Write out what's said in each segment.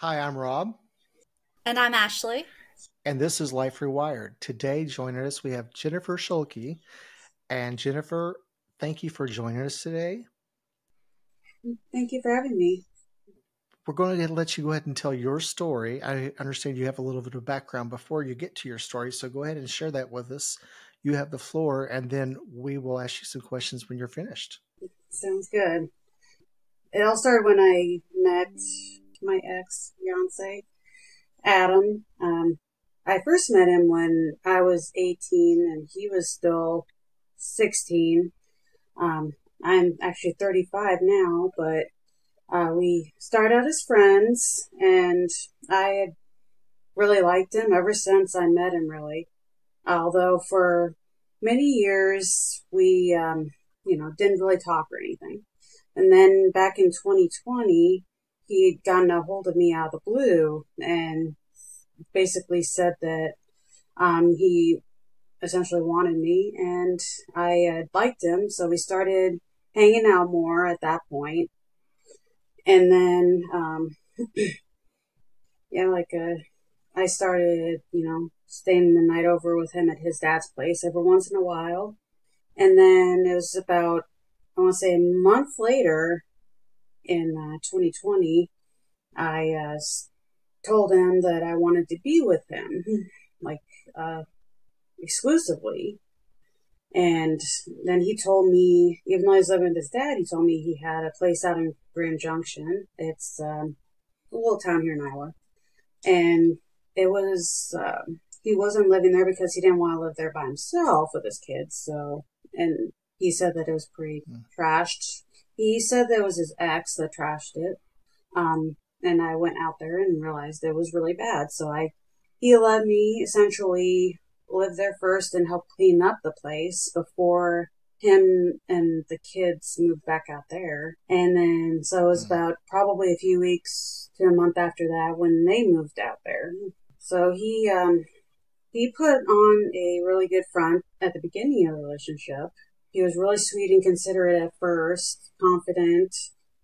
Hi, I'm Rob. And I'm Ashley. And this is Life Rewired. Today, joining us, we have Jennifer Schulke. And Jennifer, thank you for joining us today. Thank you for having me. We're going to let you go ahead and tell your story. I understand you have a little bit of background before you get to your story, so go ahead and share that with us. You have the floor, and then we will ask you some questions when you're finished. Sounds good. It all started when I met my ex-fiance, Adam. I first met him when I was 18, and he was still 16. I'm actually 35 now, but we started out as friends, and I had really liked him ever since I met him, really. Although for many years, we, didn't really talk or anything. And then back in 2020, he had gotten a hold of me out of the blue and basically said that he essentially wanted me, and I had liked him. So we started hanging out more at that point. And then, I started, staying the night over with him at his dad's place every once in a while. And then it was about, I want to say, a month later in 2020, I told him that I wanted to be with him, exclusively. And then he told me, even though he was living with his dad, he told me he had a place out in Grand Junction. It's a little town here in Iowa. And it was... he wasn't living there because he didn't want to live there by himself with his kids. So, and he said that it was pretty trashed. He said that it was his ex that trashed it. And I went out there and realized it was really bad. So he let me essentially live there first and help clean up the place before him and the kids moved back out there. And then, so it was about probably a few weeks to a month after that when they moved out there. So he put on a really good front at the beginning of the relationship. He was really sweet and considerate at first, confident.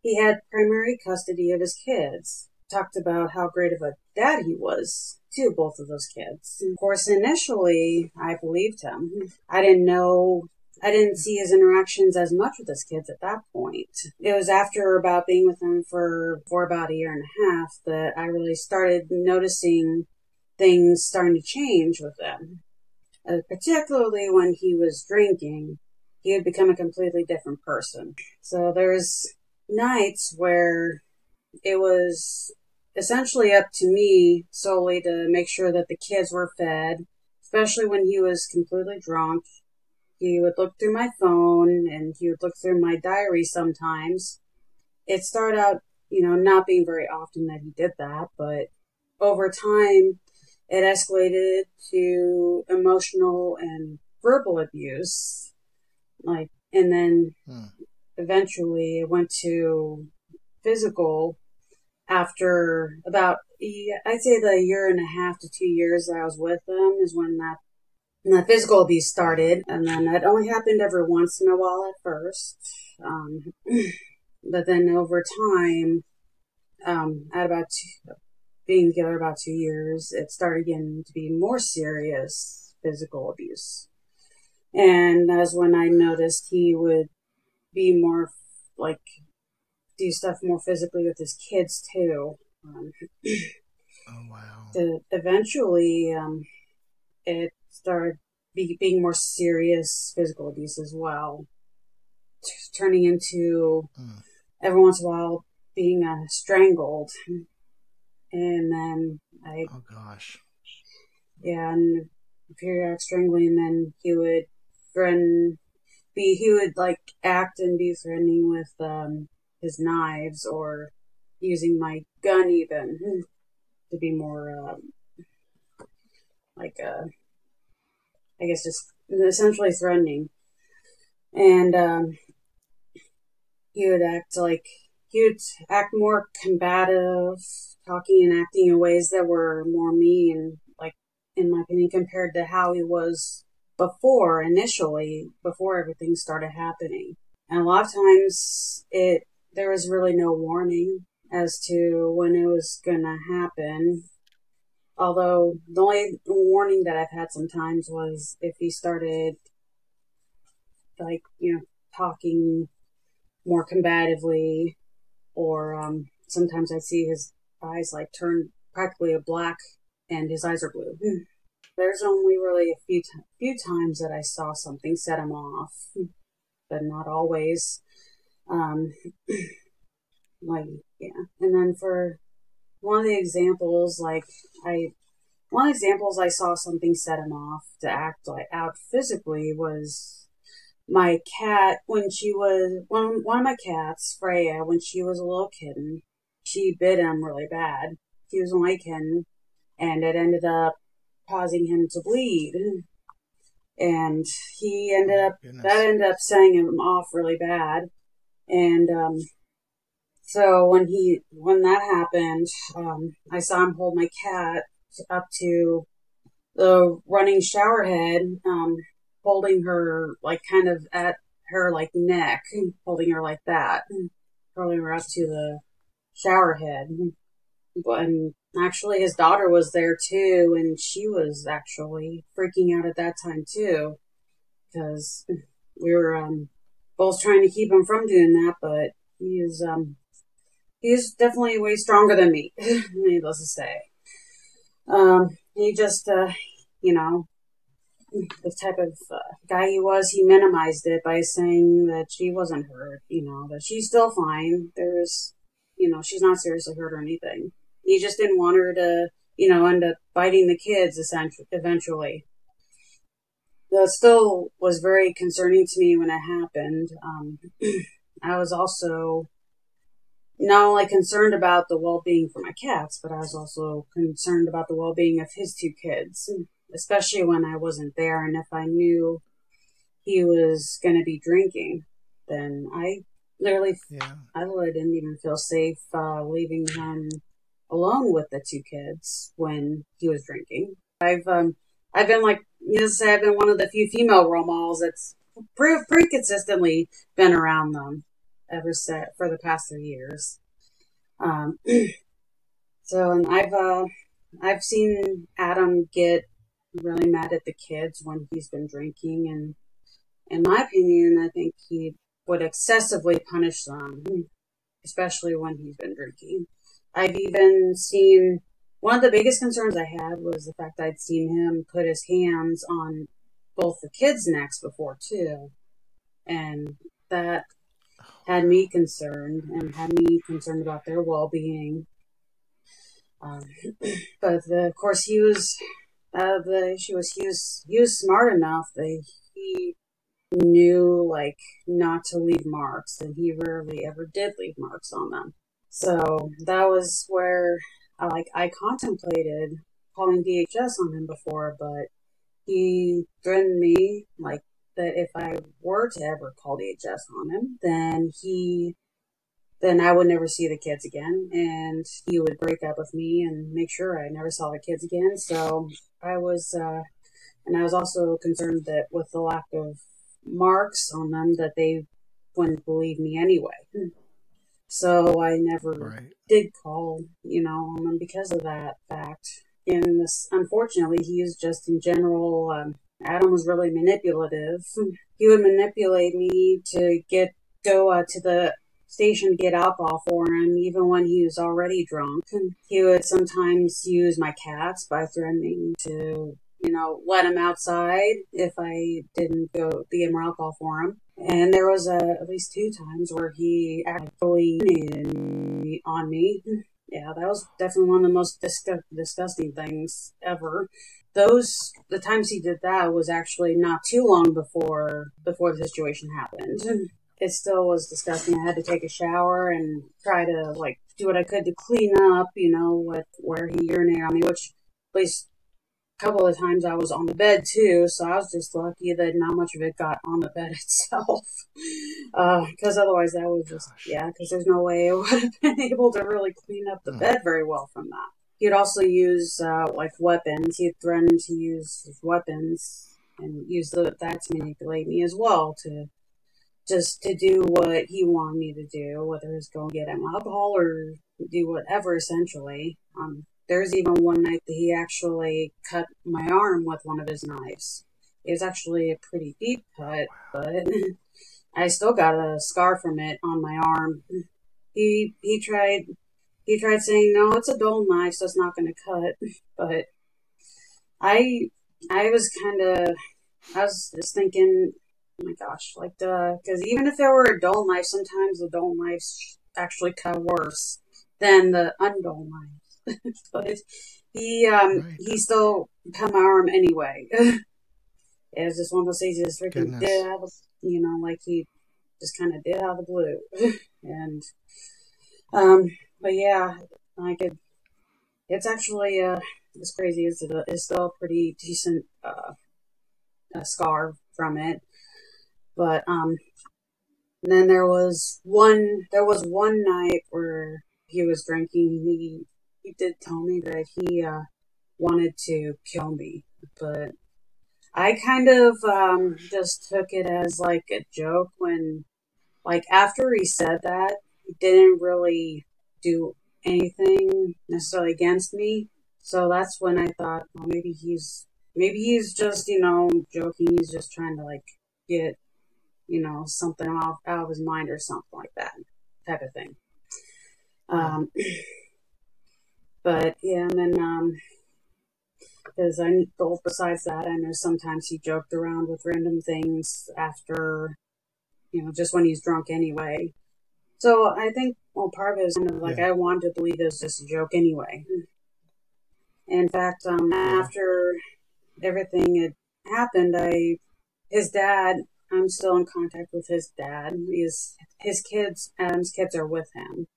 He had primary custody of his kids. Talked about how great of a dad he was to both of those kids. Of course, initially, I believed him. I didn't see his interactions as much with his kids at that point. It was after about being with him for about a year and a half that I really started noticing things starting to change with them, particularly when he was drinking. He had become a completely different person. So there's nights where it was essentially up to me solely to make sure that the kids were fed, especially when he was completely drunk. He would look through my phone and he would look through my diary sometimes. It started out, not being very often that he did that, but over time, it escalated to emotional and verbal abuse. And then eventually it went to physical after about, I'd say the year and a half to 2 years that I was with him is when that physical abuse started. And then that only happened every once in a while at first. But then over time, at about being together about 2 years, it started getting to be more serious physical abuse. And that's when I noticed he would be more, do stuff more physically with his kids, too. Oh, wow. Eventually, it started being more serious physical abuse as well, turning into, every once in a while, being strangled. And then oh gosh. Yeah, and periodic strangling, and then he would act and be threatening with his knives or using my gun even to be more just essentially threatening. And he would act more combative, talking and acting in ways that were more mean, in my opinion, compared to how he was before everything started happening. And a lot of times there was really no warning. as to when it was going to happen. Although the only warning that I've had sometimes was if he started, like, you know, talking more combatively, or sometimes I see his eyes like turn practically a black and his eyes are blue. There's only really a few times that I saw something set him off, but not always. Like, yeah. And then for one of the examples I saw something set him off to act like out physically was my cat. When she was one of my cats, Freya, when she was a little kitten, she bit him really bad. He was only a kitten, and it ended up causing him to bleed, and he ended up that ended up setting him off really bad. And so when that happened, I saw him hold my cat up to the running shower head, holding her like kind of at her like neck, holding her like that, holding her up to the shower head. And actually his daughter was there too, and she was actually freaking out at that time too, because we were both trying to keep him from doing that, but he's definitely way stronger than me, needless to say. He just, you know, the type of guy he was, he minimized it by saying that she wasn't hurt, you know, that she's still fine. There's, you know, she's not seriously hurt or anything. He just didn't want her to, you know, end up biting the kids eventually. That still was very concerning to me when it happened. I was also not only concerned about the well-being for my cats, but I was also concerned about the well-being of his two kids, especially when I wasn't there. And if I knew he was going to be drinking, then I literally didn't even feel safe leaving him alone with the two kids when he was drinking. I've been like, you know, say I've been one of the few female role models that's pretty consistently been around them ever since for the past 3 years. So, and I've seen Adam get really mad at the kids when he's been drinking, and in my opinion, I think he would excessively punish them, especially when he's been drinking. I've even seen, one of the biggest concerns I had was the fact I'd seen him put his hands on both the kids' necks before too, and that had me concerned and had me concerned about their well-being. But of course, he was the issue was he was smart enough that he knew like not to leave marks, and he rarely ever did leave marks on them. So that was where I contemplated calling DHS on him before, but he threatened me like that if I were to ever call DHS on him, then I would never see the kids again, and he would break up with me and make sure I never saw the kids again. So I was also concerned that with the lack of marks on them, that they wouldn't believe me anyway. So I never did call, you know, on them because of that fact. And this, unfortunately, he is just in general, Adam was really manipulative. He would manipulate me to go to the station to get alcohol for him, even when he was already drunk. He would sometimes use my cats by threatening to, you know, let him outside if I didn't go get more alcohol for him. And there was at least 2 times where he actually leaned on me. Yeah, that was definitely one of the most disgusting things ever. The times he did that was actually not too long before the situation happened. It still was disgusting. I had to take a shower and try to like do what I could to clean up, you know, with where he urinated on me, which at least a couple of times I was on the bed too, so I was just lucky that not much of it got on the bed itself. Because otherwise that would just, because there's no way I would have been able to really clean up the bed very well from that. He'd also use weapons. He threatened to use his weapons and use that to manipulate me as well, to just to do what he wanted me to do, whether it's go get him alcohol or do whatever, essentially. There's even one night that he actually cut my arm with one of his knives. It was actually a pretty deep cut, but I still got a scar from it on my arm. He tried saying, no, it's a dull knife, so it's not going to cut. But I was just thinking, oh my gosh, like, duh. Because even if there were a dull knife, sometimes the dull knives actually cut worse than the undull knife. But he still cut my arm anyway. It was just one of those things he just freaking did out of, you know, like he just kind of did out of the blue. And, but yeah, it's actually, as crazy as it is, still a pretty decent scar from it. But then there was one night where he was drinking. He did tell me that he wanted to kill me, but I kind of just took it as like a joke. When, like, after he said that, he didn't really do anything necessarily against me. So that's when I thought, well, maybe he's just, you know, joking. He's just trying to, like, get, you know, something off out of his mind or something like that type of thing. But yeah, and then because besides that, I know sometimes he joked around with random things after, you know, just when he's drunk anyway. So I think, well, part of it is kind of like, I wanted to believe it was just a joke anyway. In fact, after everything had happened, his dad, I'm still in contact with his dad. His kids, Adam's kids, are with him.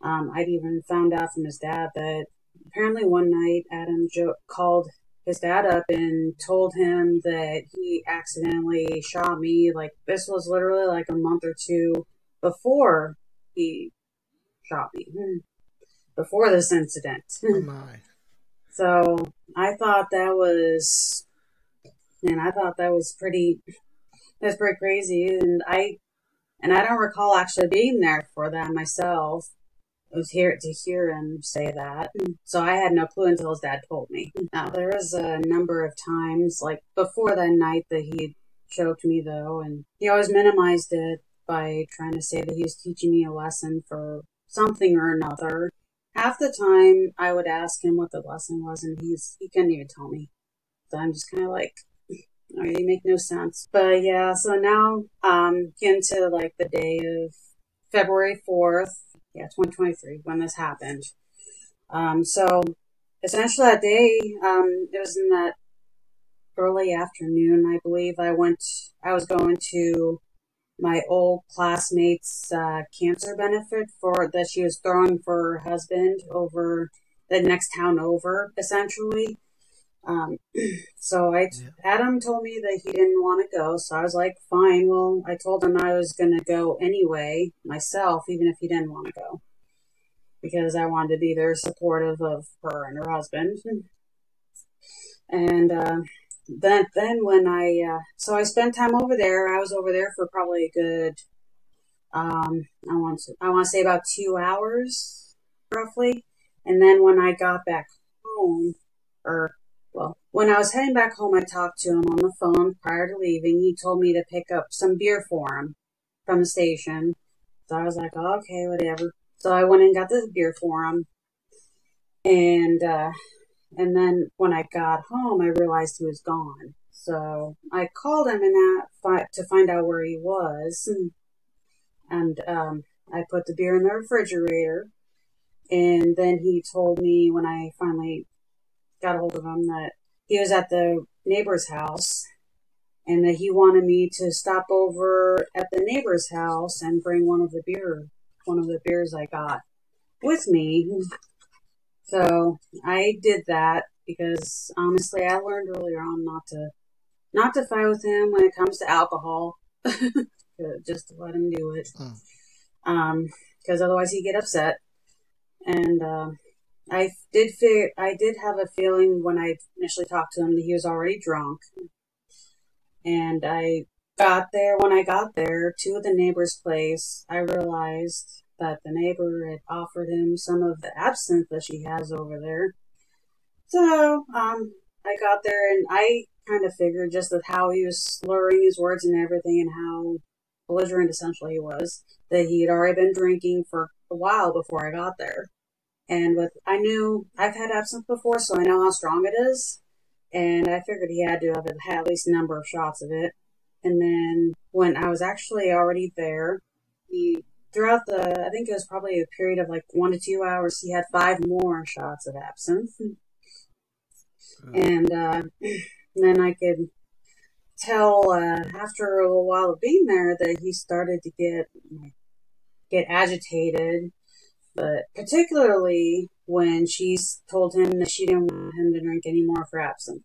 I'd even found out from his dad that apparently one night Adam called his dad up and told him that he accidentally shot me. Like, this was literally like a month or two before he shot me, before this incident. Oh my. So I thought that was pretty. That's pretty crazy, and I don't recall actually being there for that myself. I was here to hear him say that, so I had no clue until his dad told me. Now, there was a number of times, like, before that night that he choked me, though, and he always minimized it by trying to say that he was teaching me a lesson for something or another. Half the time, I would ask him what the lesson was, and he couldn't even tell me. So I'm just kind of like, all right, you make no sense. But yeah, so now into like the day of February 4th, 2023, when this happened. So essentially that day, it was in that early afternoon, I believe. I was going to my old classmate's cancer benefit that she was throwing for her husband over the next town over, essentially. So Adam told me that he didn't want to go. So I was like, fine. Well, I told him I was going to go anyway myself, even if he didn't want to go, because I wanted to be there supportive of her and her husband. And, then when so I spent time over there. I was over there for probably a good, I want to say about 2 hours roughly. And then when I got back home, when I was heading back home, I talked to him on the phone prior to leaving. He told me to pick up some beer for him from the station. So I was like, oh, okay, whatever. So I went and got this beer for him. And then when I got home, I realized he was gone. So I called him to find out where he was. And I put the beer in the refrigerator. And then he told me, when I finally got a hold of him, that he was at the neighbor's house and that he wanted me to stop over at the neighbor's house and bring one of the beers I got with me. So I did that because honestly, I learned earlier on not to fight with him when it comes to alcohol, just to let him do it. Cause otherwise he'd get upset. And, I did have a feeling when I initially talked to him that he was already drunk, and I Got there, when I got there to the neighbor's place, I realized that the neighbor had offered him some of the absinthe that she has over there. So, I got there and I kind of figured just that how he was slurring his words and everything and how belligerent essentially he was, that he had already been drinking for a while before I got there. And I knew I've had absinthe before, so I know how strong it is. And I figured he had to have had at least a number of shots of it. And then when I was actually already there, he, throughout the, I think it was probably a period of like 1 to 2 hours, he had 5 more shots of absinthe. Oh. And then I could tell after a little while of being there that he started to get agitated. But particularly when she told him that she didn't want him to drink anymore for absinthe.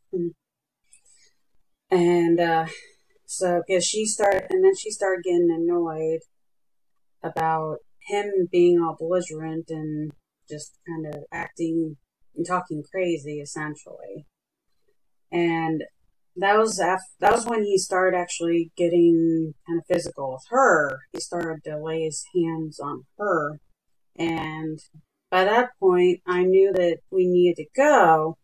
And so because she started getting annoyed about him being all belligerent and just kind of acting and talking crazy essentially. And that was when he started actually getting kind of physical with her. He started to lay his hands on her. And by that point, I knew that we needed to go,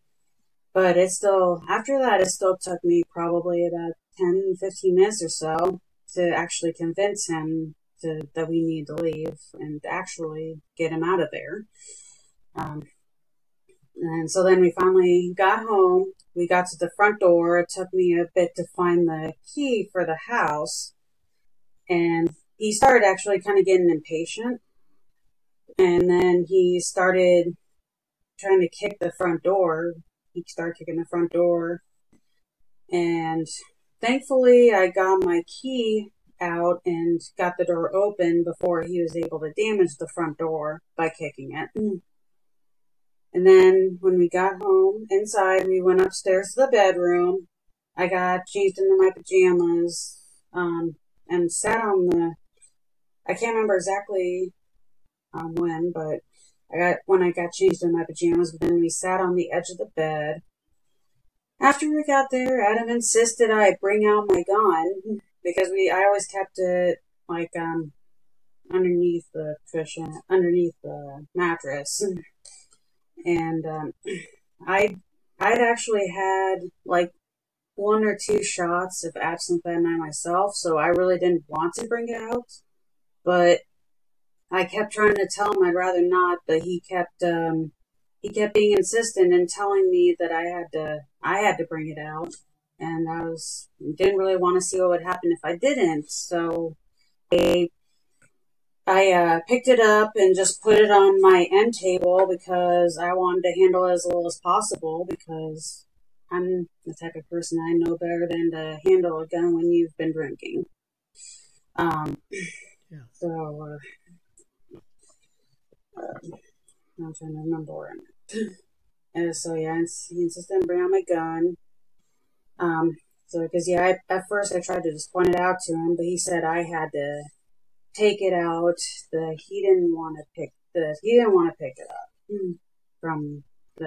but it still, after that, it still took me probably about 10, 15 minutes or so to actually convince him that we needed to leave and actually get him out of there. And so then we finally got home. We got to the front door. It took me a bit to find the key for the house. And he started actually kind of getting impatient. And then he started trying to kick the front door. He started kicking the front door. And thankfully, I got my key out and got the door open before he was able to damage the front door by kicking it. And then when we got home, inside, we went upstairs to the bedroom. I got changed into my pajamas and sat on the... I can't remember exactly... when I got changed in my pajamas, but then we sat on the edge of the bed. After we got there, Adam insisted I bring out my gun because I always kept it like underneath the cushion, underneath the mattress, and I'd actually had like 1 or 2 shots of absinthe that night myself, so I really didn't want to bring it out, but I kept trying to tell him I'd rather not, but he kept being insistent and telling me that I had to bring it out, and didn't really want to see what would happen if I didn't. So I picked it up and just put it on my end table because I wanted to handle it as little as possible because I'm the type of person I know better than to handle a gun when you've been drinking. Yeah. So. I'm trying to remember where I'm at. And so yeah, he insisted on bringing out my gun. So because yeah, at first I tried to just point it out to him, but he said I had to take it out. He didn't want to pick it up from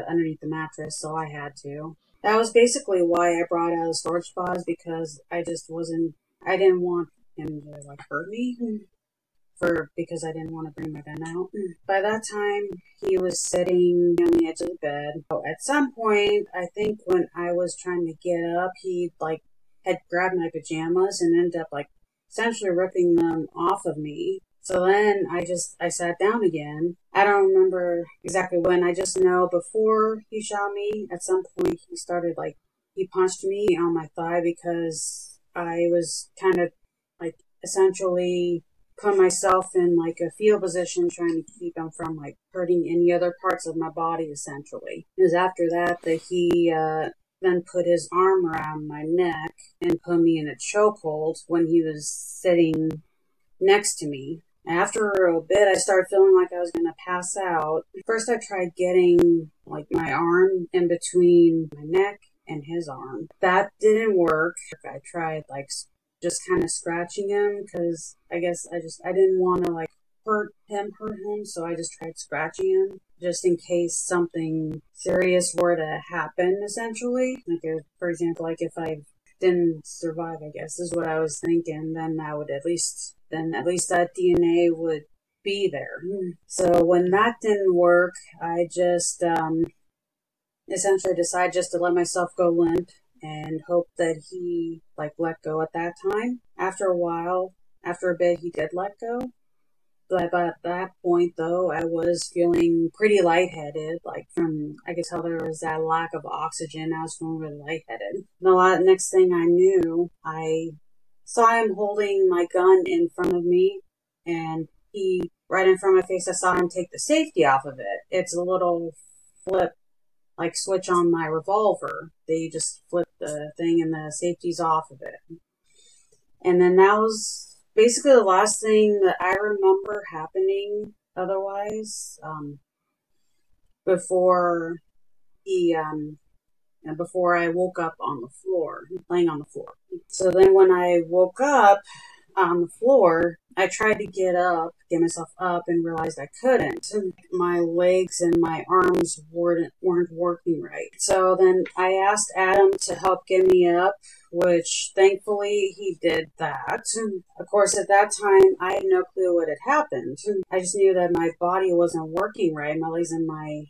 underneath the mattress, so I had to. That was basically why I brought out a storage box because I didn't want him to like hurt me. Because I didn't want to bring my gun out. By that time, he was sitting on the edge of the bed. So at some point, I think when I was trying to get up, he like had grabbed my pajamas and ended up like essentially ripping them off of me. So then I sat down again. I don't remember exactly when. I just know before he shot me, at some point he started like he punched me on my thigh because I was kind of like essentially put myself in like a fetal position trying to keep him from like hurting any other parts of my body essentially. It was after that he then put his arm around my neck and put me in a chokehold when he was sitting next to me. After a bit I started feeling like I was going to pass out. First I tried getting like my arm in between my neck and his arm. That didn't work. I tried like just kind of scratching him because I guess I didn't want to like hurt him, so I just tried scratching him just in case something serious were to happen essentially. Like if, for example, like if I than survive, I guess, is what I was thinking. Then I would at least that DNA would be there. So when that didn't work, I just essentially decided just to let myself go limp and hope that he let go at that time. After a while, after a bit, he did let go. But at that point, though, I was feeling pretty lightheaded. I could tell there was that lack of oxygen. I was feeling really lightheaded. The next thing I knew, I saw him holding my gun in front of me, and he, right in front of my face, I saw him take the safety off of it. It's a little flip, switch on my revolver. They just flip the thing, and the safety's off of it. And then that was basically the last thing that I remember happening otherwise, before he, before I woke up on the floor, laying on the floor. So then when I woke up on the floor, I tried to get myself up, and realized I couldn't. My legs and my arms weren't working right. So then I asked Adam to help get me up, which thankfully he did that. Of course, at that time, I had no clue what had happened. I just knew that my body wasn't working right. My legs and my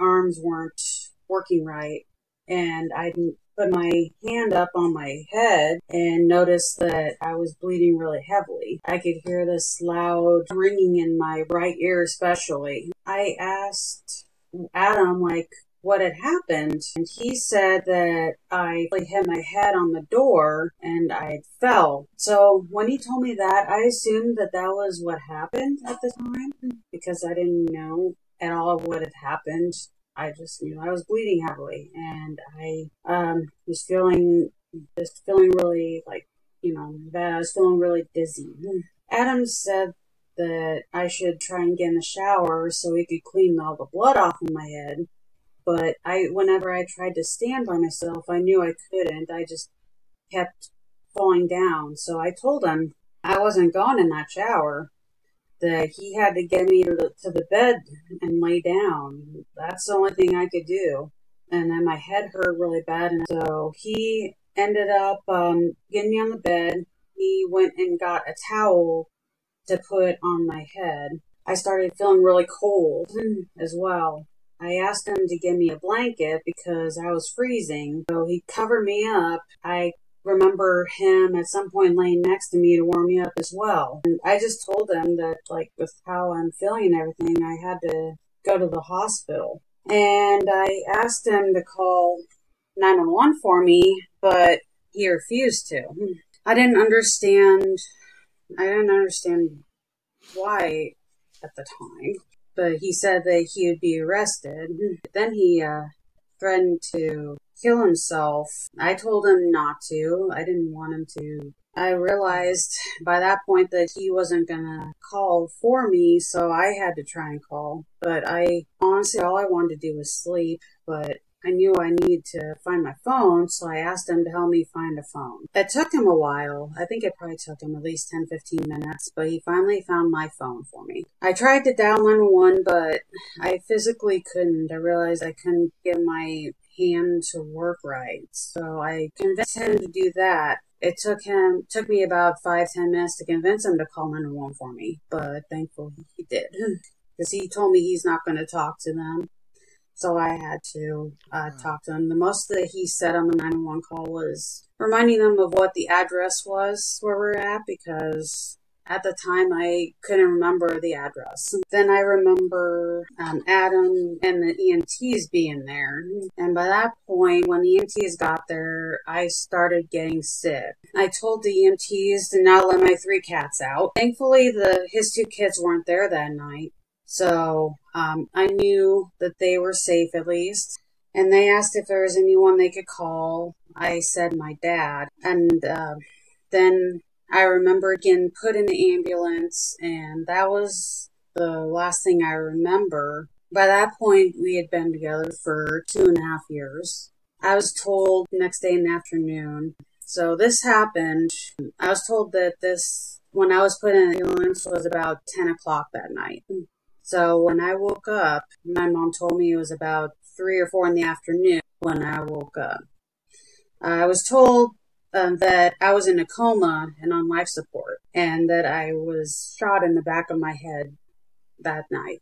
arms weren't working right. And I didn't put my hand up on my head and noticed that I was bleeding really heavily. I could hear this loud ringing in my right ear especially. I asked Adam, what had happened, and he said that I hit my head on the door and I fell. So when he told me that, I assumed that that was what happened at the time, because I didn't know at all what had happened. I just knew I was bleeding heavily, and I was feeling really bad. I was feeling really dizzy. Adam said that I should try and get in the shower so he could clean all the blood off of my head. But whenever I tried to stand by myself, I knew I couldn't. I just kept falling down. So I told him I wasn't going in that shower, that he had to get me to the bed and lay down. That's the only thing I could do. And then my head hurt really bad. And so he ended up getting me on the bed. He went and got a towel to put on my head. I started feeling really cold as well. I asked him to give me a blanket because I was freezing. So he covered me up. I remember him at some point laying next to me to warm me up as well. And I just told him that, with how I'm feeling and everything, I had to go to the hospital. And I asked him to call 911 for me, but he refused to. I didn't understand why at the time, but he said that he would be arrested. Then he threatened to kill himself. I told him not to. I didn't want him to. I realized by that point that he wasn't gonna call for me, so I had to try and call. But I honestly, all I wanted to do was sleep, but I knew I needed to find my phone, so I asked him to help me find a phone. It took him a while. I think it probably took him at least 10-15 minutes, but he finally found my phone for me. I tried to dial 911, but I physically couldn't. I realized I couldn't get my hand to work right, so I convinced him to do that. It took me about 5-10 minutes to convince him to call 911 for me, but thankfully he did, because he told me he's not going to talk to them. So I had to talk to him. The most that he said on the 911 call was reminding them of what the address was where we're at, because at the time I couldn't remember the address. Then I remember Adam and the EMTs being there. And by that point, when the EMTs got there, I started getting sick. I told the EMTs to not let my 3 cats out. Thankfully, his 2 kids weren't there that night. So I knew that they were safe at least. And they asked if there was anyone they could call. I said my dad. And then I remember getting put in the ambulance, and that was the last thing I remember. By that point, we had been together for 2.5 years. I was told the next day in the afternoon. So this happened. I was told that this, when I was put in the ambulance, was about 10 o'clock that night. So when I woke up, my mom told me it was about 3 or 4 in the afternoon when I woke up. I was told that I was in a coma and on life support, and that I was shot in the back of my head that night.